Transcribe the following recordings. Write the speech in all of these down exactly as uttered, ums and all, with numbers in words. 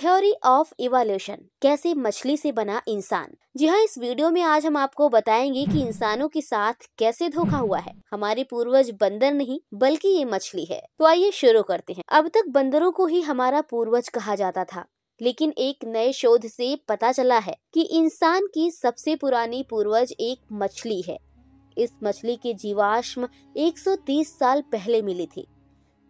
Theory of evolution, कैसे मछली से बना इंसान। जी हाँ, इस वीडियो में आज हम आपको बताएंगे कि इंसानों के साथ कैसे धोखा हुआ है। हमारे पूर्वज बंदर नहीं बल्कि ये मछली है। तो आइए शुरू करते हैं। अब तक बंदरों को ही हमारा पूर्वज कहा जाता था, लेकिन एक नए शोध से पता चला है कि इंसान की सबसे पुरानी पूर्वज एक मछली है। इस मछली के जीवाश्म एक सौ तीस साल पहले मिली थी।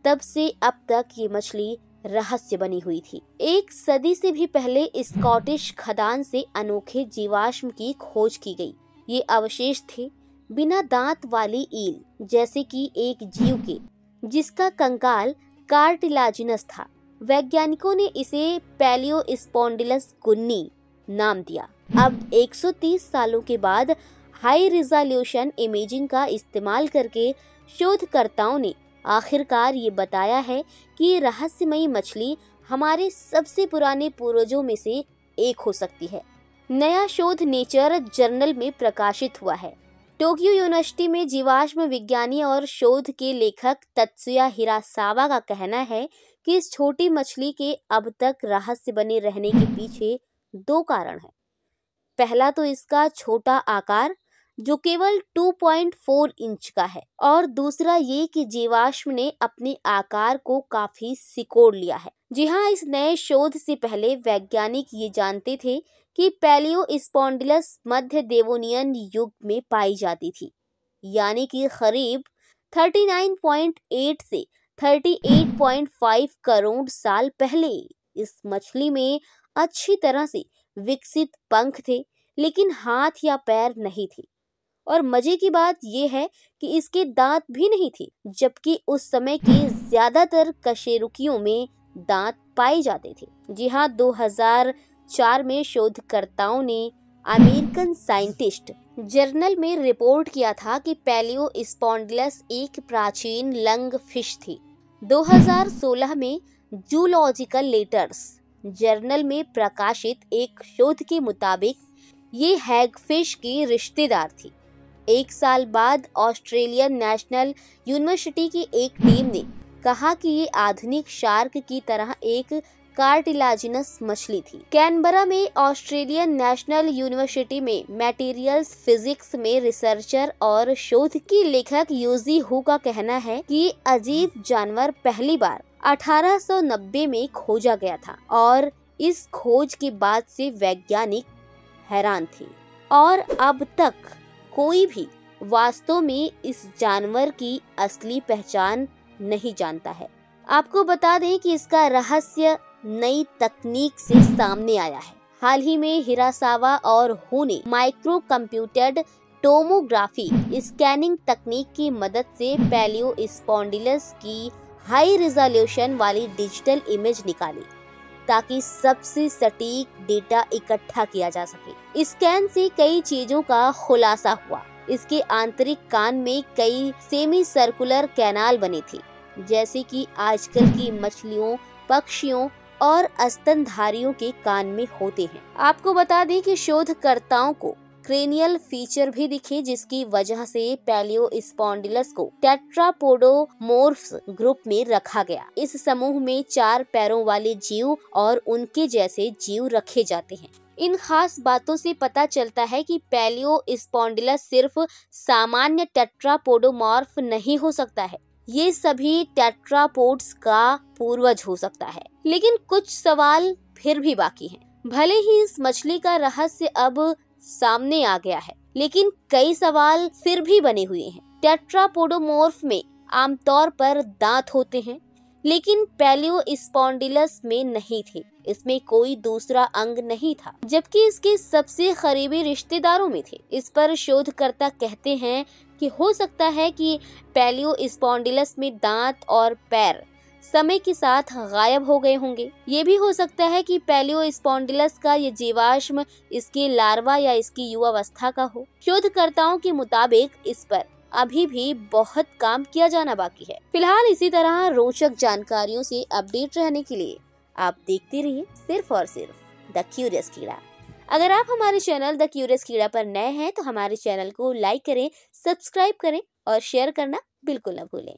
तब से अब तक ये मछली रहस्य बनी हुई थी। एक सदी से भी पहले स्कॉटिश खदान से अनोखे जीवाश्म की खोज की गई। ये अवशेष थे बिना दांत वाली ईल जैसे कि एक जीव के, जिसका कंकाल कार्टिलाजिनस था। वैज्ञानिकों ने इसे पैलियोस्पॉन्डिलस गुन्नी नाम दिया। अब एक सौ तीस सालों के बाद हाई रिजोल्यूशन इमेजिंग का इस्तेमाल करके शोधकर्ताओं ने आखिरकार ये बताया है कि रहस्यमयी मछली हमारे सबसे पुराने पूर्वजों में से एक हो सकती है। नया शोध नेचर जर्नल में प्रकाशित हुआ है। टोक्यो यूनिवर्सिटी में जीवाश्म विज्ञानी और शोध के लेखक तत्सुया हिरासावा का कहना है कि इस छोटी मछली के अब तक रहस्य बने रहने के पीछे दो कारण हैं। पहला तो इसका छोटा आकार जो केवल दो पॉइंट चार इंच का है, और दूसरा ये कि जीवाश्म ने अपने आकार को काफी सिकोड़ लिया है। जी हाँ, इस नए शोध से पहले वैज्ञानिक ये जानते थे कि पैलियोस्पॉन्डिलस मध्य देवोनियन युग में पाई जाती थी, यानी कि करीब उनतालीस पॉइंट आठ से अड़तीस पॉइंट पाँच करोड़ साल पहले। इस मछली में अच्छी तरह से विकसित पंख थे, लेकिन हाथ या पैर नहीं थे, और मजे की बात यह है कि इसके दांत भी नहीं थे, जबकि उस समय के ज्यादातर कशेरुकियों में दांत पाए जाते थे। जी हाँ, दो हज़ार चार में शोधकर्ताओं ने अमेरिकन साइंटिस्ट जर्नल में रिपोर्ट किया था कि पैलियोस्पॉन्डिलस एक प्राचीन लंग फिश थी। दो हज़ार सोलह में जूलॉजिकल लेटर्स जर्नल में प्रकाशित एक शोध के मुताबिक ये हैगफिश की रिश्तेदार थी। एक साल बाद ऑस्ट्रेलियन नेशनल यूनिवर्सिटी की एक टीम ने कहा कि ये आधुनिक शार्क की तरह एक कार्टिलाजिनस मछली थी। कैनबरा में ऑस्ट्रेलियन नेशनल यूनिवर्सिटी में मटेरियल्स फिजिक्स में रिसर्चर और शोध के लेखक यूजी हू का कहना है कि ये अजीब जानवर पहली बार अठारह सौ नब्बे में खोजा गया था, और इस खोज के बाद से वैज्ञानिक हैरान थे, और अब तक कोई भी वास्तव में इस जानवर की असली पहचान नहीं जानता है। आपको बता दें कि इसका रहस्य नई तकनीक से सामने आया है। हाल ही में हिरासावा और हू ने माइक्रो कंप्यूटेड टोमोग्राफी स्कैनिंग तकनीक की मदद से पैलियोस्पॉन्डिलस की हाई रिजोल्यूशन वाली डिजिटल इमेज निकाली, ताकि सबसे सटीक डेटा इकट्ठा किया जा सके। स्कैन से कई चीजों का खुलासा हुआ। इसके आंतरिक कान में कई सेमी सर्कुलर कैनाल बने थे, जैसे कि आजकल की मछलियों, पक्षियों और स्तनधारियों के कान में होते हैं। आपको बता दें कि शोधकर्ताओं को क्रेनियल फीचर भी दिखे, जिसकी वजह से पैलियोस्पॉन्डिलस को टेट्रापोडोमोर्फ्स ग्रुप में रखा गया। इस समूह में चार पैरों वाले जीव और उनके जैसे जीव रखे जाते हैं। इन खास बातों से पता चलता है कि पैलियोस्पॉन्डिलस सिर्फ सामान्य टेट्रापोडोमॉर्फ नहीं हो सकता है, ये सभी टेट्रापोड्स का पूर्वज हो सकता है। लेकिन कुछ सवाल फिर भी बाकी हैं। भले ही इस मछली का रहस्य अब सामने आ गया है, लेकिन कई सवाल फिर भी बने हुए हैं। टेट्रापोडोमॉर्फ में आमतौर पर दांत होते हैं, लेकिन पैलियोस्पॉन्डिलस में नहीं थे। इसमें कोई दूसरा अंग नहीं था, जबकि इसके सबसे करीबी रिश्तेदारों में थे। इस पर शोधकर्ता कहते हैं कि हो सकता है कि पैलियोस्पॉन्डिलस में दांत और पैर समय के साथ गायब हो गए होंगे। ये भी हो सकता है कि पैलियोस्पॉन्डिलस का ये जीवाश्म इसके लार्वा या इसकी युवावस्था का हो। शोधकर्ताओं के मुताबिक इस पर अभी भी बहुत काम किया जाना बाकी है। फिलहाल इसी तरह रोचक जानकारियों से अपडेट रहने के लिए आप देखते रहिए सिर्फ और सिर्फ द क्यूरियस कीड़ा। अगर आप हमारे चैनल द क्यूरियस कीड़ा पर नए हैं तो हमारे चैनल को लाइक करें, सब्सक्राइब करें और शेयर करना बिल्कुल न भूलें।